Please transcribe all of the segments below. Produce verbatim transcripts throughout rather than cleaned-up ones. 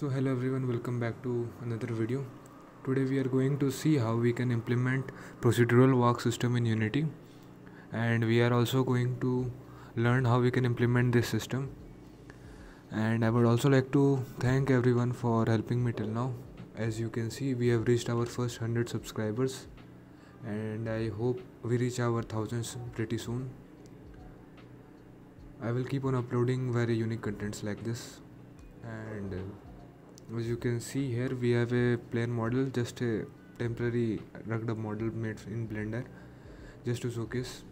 So hello everyone, welcome back to another video. Today we are going to see how we can implement procedural walk system in Unity, and we are also going to learn how we can implement this system. And I would also like to thank everyone for helping me till now. As you can see, we have reached our first one hundred subscribers, and I hope we reach our thousands pretty soon. I will keep on uploading very unique contents like this. And as you can see here, we have a plain model, just a temporary rugged up model made in Blender just to showcase.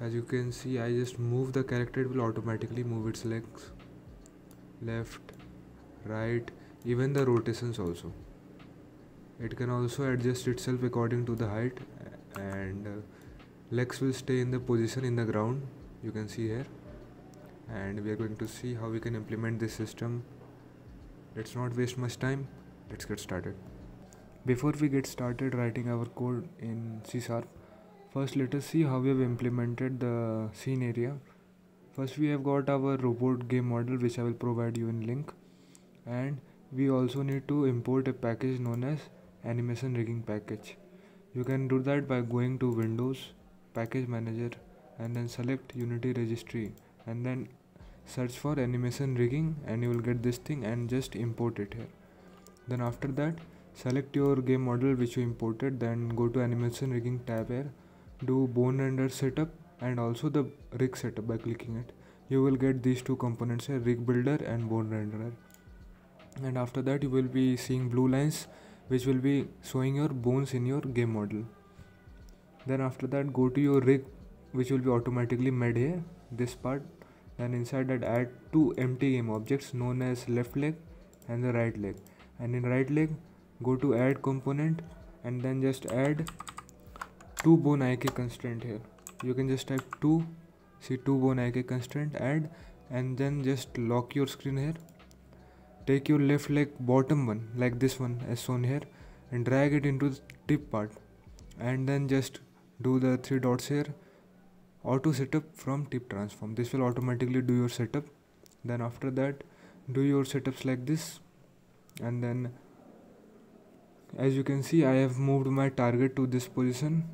As you can see, I just move the character, it will automatically move its legs left, right, even the rotations also. It can also adjust itself according to the height, and legs will stay in the position in the ground, you can see here. And we are going to see how we can implement this system. Let's not waste much time, let's get started. Before we get started writing our code in C sharp, first let us see how we have implemented the scene area. First we have got our robot game model, which I will provide you in link, and we also need to import a package known as animation rigging package. You can do that by going to Windows, Package Manager, and then select Unity Registry, and then search for animation rigging, and you will get this thing and just import it here. Then after that, select your game model which you imported, then go to animation rigging tab here, do bone renderer setup and also the rig setup. By clicking it, you will get these two components here, rig builder and bone renderer. And after that, you will be seeing blue lines which will be showing your bones in your game model. Then after that, go to your rig which will be automatically made here, this part. Then inside that, add two empty game objects known as left leg and the right leg. And in right leg, go to add component and then just add two bone I K constraint here. You can just type two, see two bone I K constraint, add, and then just lock your screen here. Take your left leg bottom one, like this one as shown here, and drag it into the tip part, and then just do the three dots here. Auto setup from tip transform, this will automatically do your setup. Then after that, do your setups like this, and then as you can see, I have moved my target to this position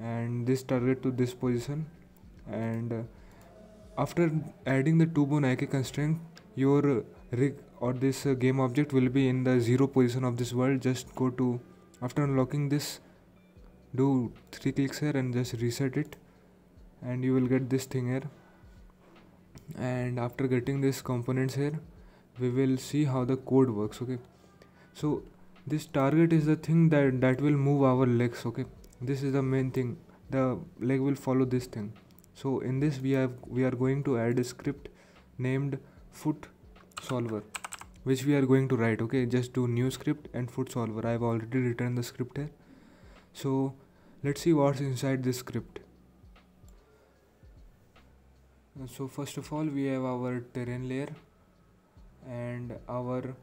and this target to this position. And uh, after adding the two bone I K constraint, your rig or this uh, game object will be in the zero position of this world. Just go to, after unlocking this, do three clicks here and just reset it, and you will get this thing here. And after getting these components here, we will see how the code works. Okay, so this target is the thing that that will move our legs. Okay, this is the main thing, the leg will follow this thing. So in this, we have we are going to add a script named foot solver, which we are going to write. Okay, just do new script and foot solver. I have already written the script here, so let's see what's inside this script. So first of all, we have our terrain layer and our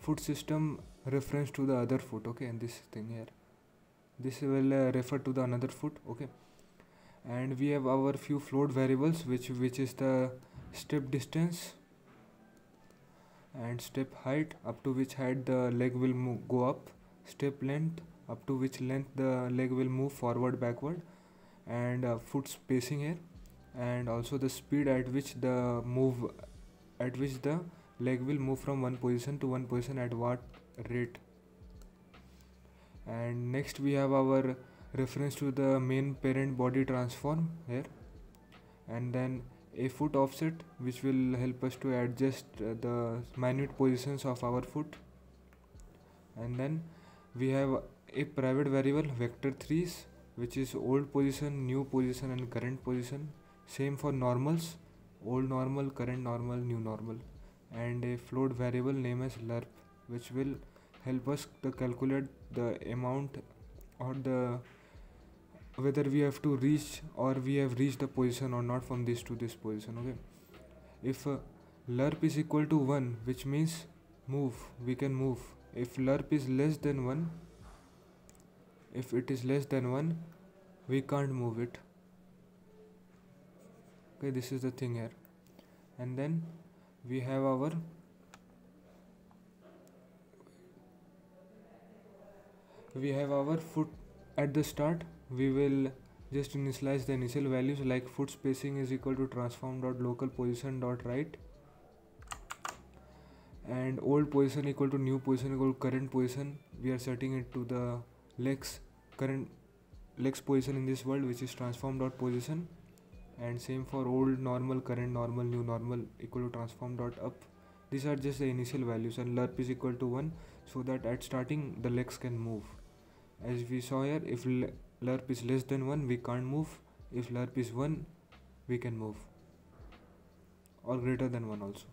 foot system reference to the other foot. Okay, and this thing here, this will uh, refer to the another foot. Okay, and we have our few float variables, which which is the step distance and step height, up to which height the leg will move, go up, step length, up to which length the leg will move forward, backward, and uh, foot spacing here, and also the speed at which the move at which the leg will move from one position to one position at what rate. And next we have our reference to the main parent body transform here, and then a foot offset, which will help us to adjust uh, the minute positions of our foot. And then we have a private variable vector three, which is old position, new position, and current position. Same for normals, old normal, current normal, new normal. And a float variable name as lerp, which will help us to calculate the amount or the whether we have to reach or we have reached the position or not from this to this position. Okay, if uh, lerp is equal to one, which means move, we can move. If lerp is less than one, if it is less than one, we can't move it. Okay, this is the thing here. And then we have our we have our foot at the start. We will just initialize the initial values like foot spacing is equal to transform.local position dot right, and old position equal to new position equal to current position. We are setting it to the legs, current legs position in this world, which is transform.position, and same for old normal, current normal, new normal equal to transform.up. These are just the initial values, and lerp is equal to one, so that at starting the legs can move. As we saw here, if lerp is less than one, we can't move. If lerp is one, we can move, or greater than one also.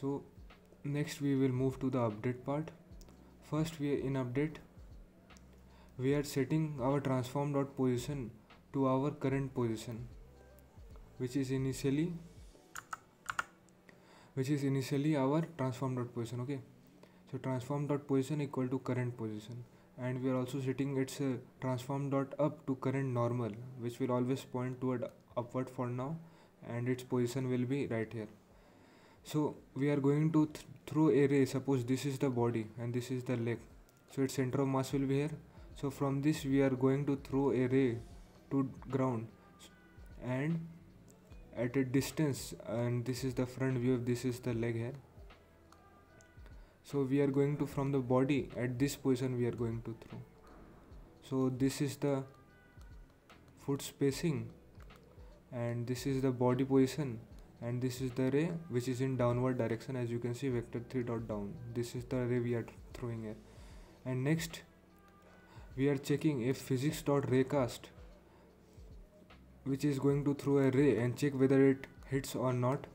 So next we will move to the update part. First, we in update we are setting our transform.position to our current position, which is initially which is initially our transform.position. Okay, so transform.position equal to current position, and we are also setting its uh, transform.up to current normal, which will always point toward upward for now, and its position will be right here. So we are going to th through array. Suppose this is the body and this is the leg, so its center of mass will be here. So from this we are going to throw array to ground, and at a distance, and this is the front view, this is the leg here. So we are going to, from the body at this position we are going to throw. So this is the foot spacing, and this is the body position, and this is the array which is in downward direction, as you can see, vector three dot down. This is the array we are throwing here. And next we are checking if physics.raycast, which is going to throw a ray and check whether it hits or not,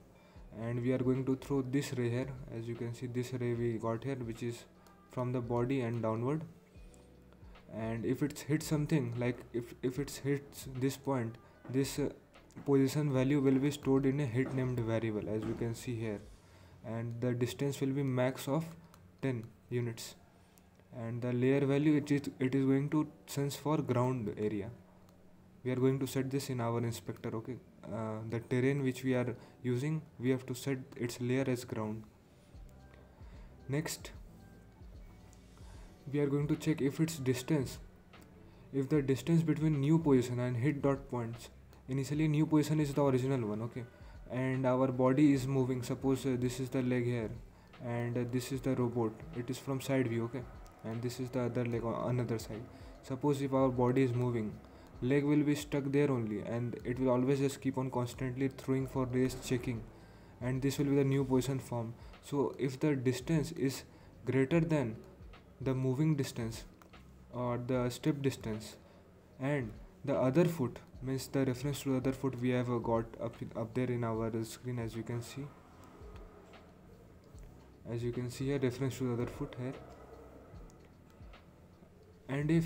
and we are going to throw this ray here. As you can see, this ray we got here, which is from the body and downward, and if it's hit something, like if, if it's hits this point, this uh, position value will be stored in a hit named variable, as you can see here, and the distance will be max of ten units, and the layer value it is it is going to sense for ground area. We are going to set this in our inspector. Okay, uh, the terrain which we are using, we have to set its layer as ground. Next we are going to check if its distance, if the distance between new position and hit dot points. Initially new position is the original one, okay, and our body is moving. Suppose uh, this is the leg here, and uh, this is the robot, it is from side view, okay, and this is the other leg on another side. Suppose if our body is moving, leg will be stuck there only, and it will always just keep on constantly throwing for rays, checking, and this will be the new position form. So if the distance is greater than the moving distance or the step distance, and the other foot, means the reference to the other foot we have uh, got up, up there in our uh, screen, as you can see as you can see here, reference to the other foot here. And if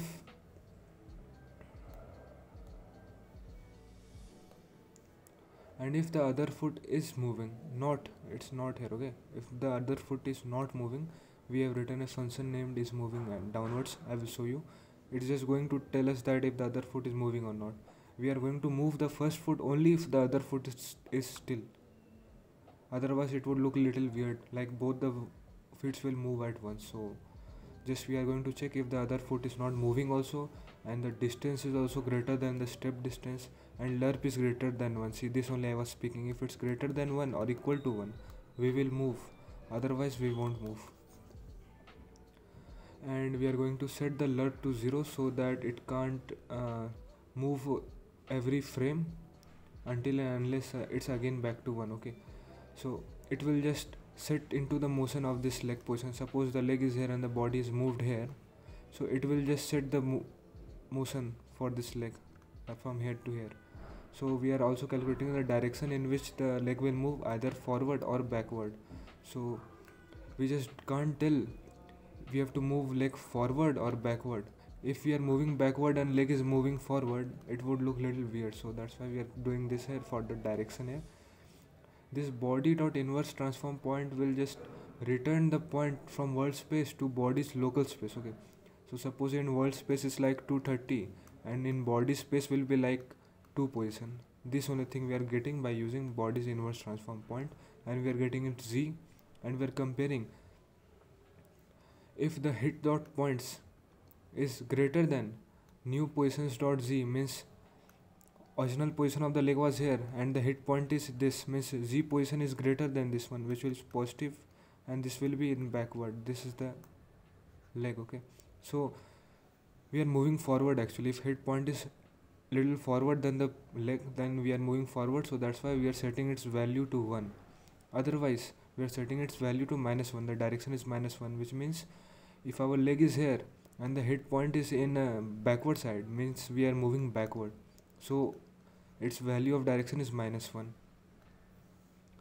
and if the other foot is moving, not it's not here, okay, if the other foot is not moving, we have written a function named is moving, and downwards I will show you. It's just going to tell us that if the other foot is moving or not. We are going to move the first foot only if the other foot is, is still, otherwise it would look little weird, like both the feet will move at once. So just we are going to check if the other foot is not moving also, and the distance is also greater than the step distance, and lerp is greater than one. See, this only I was speaking. If it's greater than one or equal to one, we will move, otherwise we won't move. And we are going to set the lerp to zero so that it can't uh, move every frame until and unless uh, it's again back to one. Okay, so it will just set into the motion of this leg position. Suppose the leg is here and the body is moved here, so it will just set the mo motion for this leg uh, from here to here. So we are also calculating the direction in which the leg will move, either forward or backward. So we just can't tell we have to move leg forward or backward. If we are moving backward and leg is moving forward, it would look little weird, so that's why we are doing this here for the direction here. This body dot inverse transform point will just return the point from world space to body's local space. Okay, so suppose in world space is like two thirty, and in body space will be like two position. This only thing we are getting by using body's inverse transform point, and we are getting it z, and we are comparing if the hit dot points is greater than new positions dot z, means original position of the leg was here and the hit point is this, means z position is greater than this one, which will be positive and this will be in backward. This is the leg. Okay, so we are moving forward actually. If hit point is little forward than the leg, then we are moving forward, so that's why we are setting its value to one. Otherwise we are setting its value to minus one. The direction is minus one, which means if our leg is here and the hit point is in uh, backward side, means we are moving backward, so its value of direction is minus one.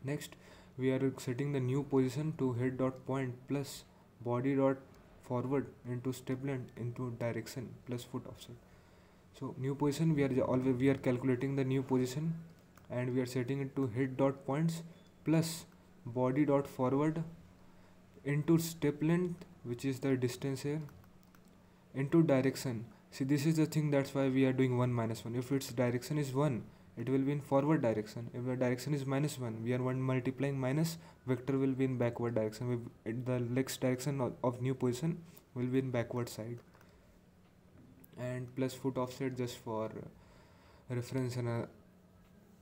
Next we are setting the new position to hit dot point plus body dot forward into step length into direction plus foot offset. So new position, we are always we are calculating the new position and we are setting it to hit dot points plus body dot forward into step length, which is the distance here, into direction. See, this is the thing, that's why we are doing one minus one. If its direction is one, it will be in forward direction. If the direction is minus one, we are one multiplying minus, vector will be in backward direction. The next direction of, of new position will be in backward side. And plus foot offset just for uh, reference and, uh,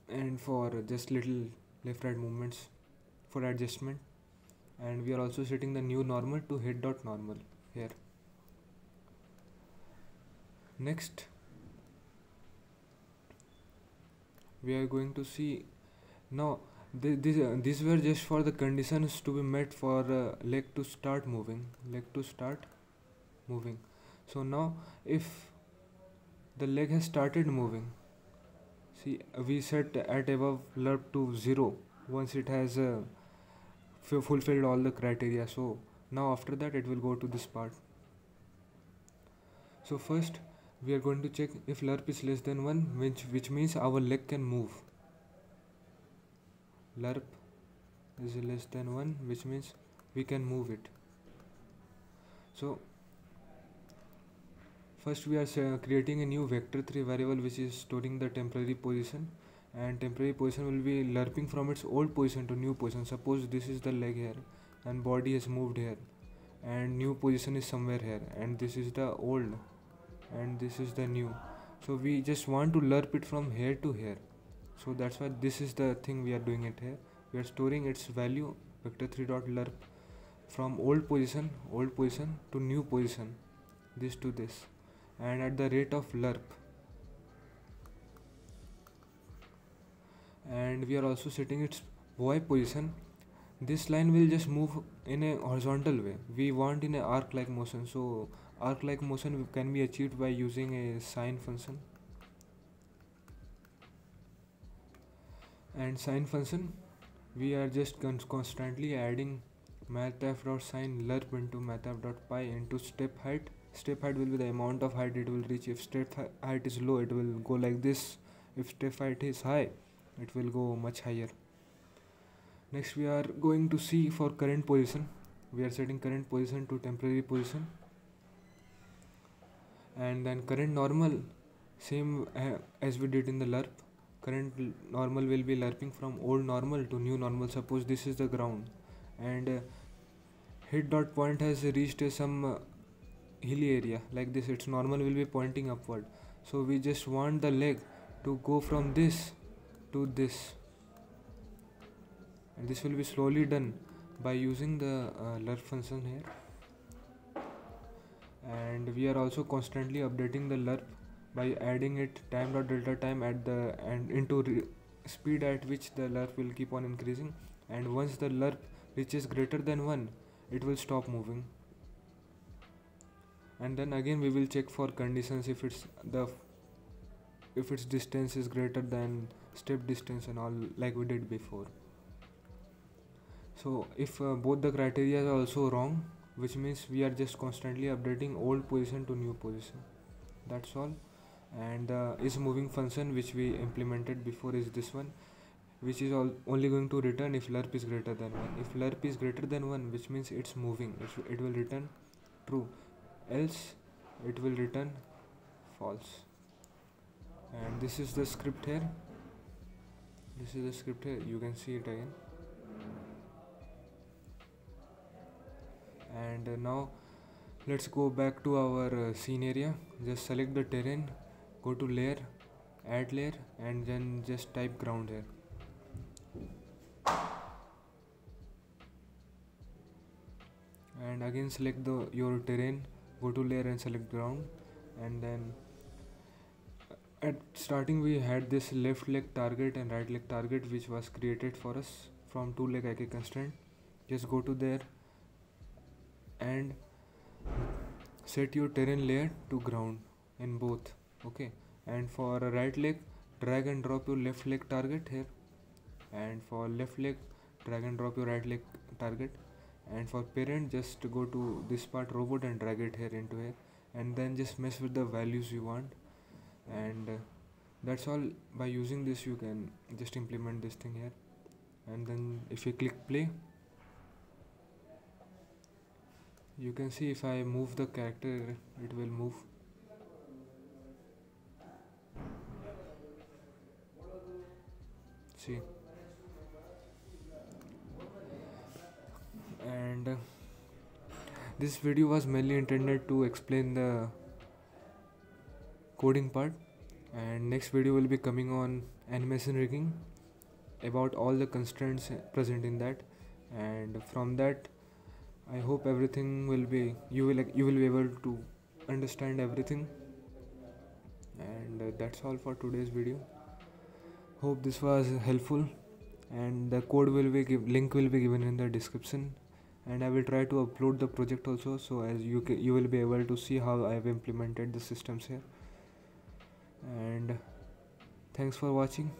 and for just little left right movements for adjustment. And we are also setting the new normal to hit.normal here. Next we are going to see now th this, uh, these were just for the conditions to be met for uh, leg to start moving leg to start moving so now if the leg has started moving, see we set at above lerp to zero once it has uh, fulfilled all the criteria. So now after that it will go to this part. So first we are going to check if lerp is less than one, which which means our leg can move. Lerp is less than one, which means we can move it. So first we are uh, creating a new vector three variable which is storing the temporary position, and temporary position will be lerping from its old position to new position. Suppose this is the leg here and body has moved here and new position is somewhere here, and this is the old and this is the new. So we just want to lerp it from here to here, so that's why this is the thing we are doing it here. We are storing its value vector three.lerp from old position old position to new position, this to this, and at the rate of lerp. And we are also setting its y position. This line will just move in a horizontal way. We want in an arc like motion, so arc like motion can be achieved by using a sine function, and sine function we are just constantly adding mathf.sine lerp into mathf.pi into step height. Step height will be the amount of height it will reach. If step height is low, it will go like this. If step height is high, it will go much higher. Next we are going to see for current position. We are setting current position to temporary position, and then current normal, same uh, as we did in the lerp. Current normal will be lerping from old normal to new normal. Suppose this is the ground and uh, hit dot point has reached uh, some uh, hilly area like this. Its normal will be pointing upward, so we just want the leg to go from this to this, and this will be slowly done by using the uh, lerp function here. And we are also constantly updating the lerp by adding it time.delta time at the and into speed at which the lerp will keep on increasing, and once the lerp reaches greater than one, it will stop moving. And then again we will check for conditions if it's the if its distance is greater than step distance and all, like we did before. So if uh, both the criteria are also wrong, which means we are just constantly updating old position to new position. That's all. And uh, isMoving function which we implemented before is this one, which is all only going to return if lerp is greater than one. If lerp is greater than one, which means it's moving, it, it will return true, else it will return false. And this is the script here. This is the script here. You can see it again. And uh, now Let's go back to our uh, scene area. Just select the terrain, go to layer, add layer, and then just type ground here. And again select the your terrain, go to layer and select ground. And then at starting we had this left leg target and right leg target, which was created for us from two leg I K constraint. Just go to there and set your terrain layer to ground in both. Okay, and for right leg, drag and drop your left leg target here, and for left leg, drag and drop your right leg target. And for parent, just go to this part robot and drag it here into here, and then just mess with the values you want. And uh, that's all. By using this you can just implement this thing here, and then if you click play, you can see if I move the character, it will move. See. And uh, this video was mainly intended to explain the coding part, and next video will be coming on animation rigging, about all the constraints present in that. And from that, I hope everything will be you will you will be able to understand everything. And uh, that's all for today's video. Hope this was helpful, and the code will be give, link will be given in the description, and I will try to upload the project also, so as you ca you will be able to see how I have implemented the systems here. And thanks for watching.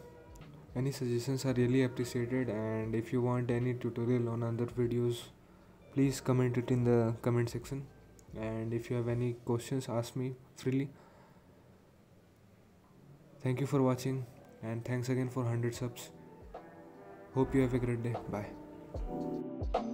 Any suggestions are really appreciated, and if you want any tutorial on other videos, please comment it in the comment section. And if you have any questions, ask me freely. Thank you for watching, and thanks again for one hundred subs. Hope you have a great day. Bye.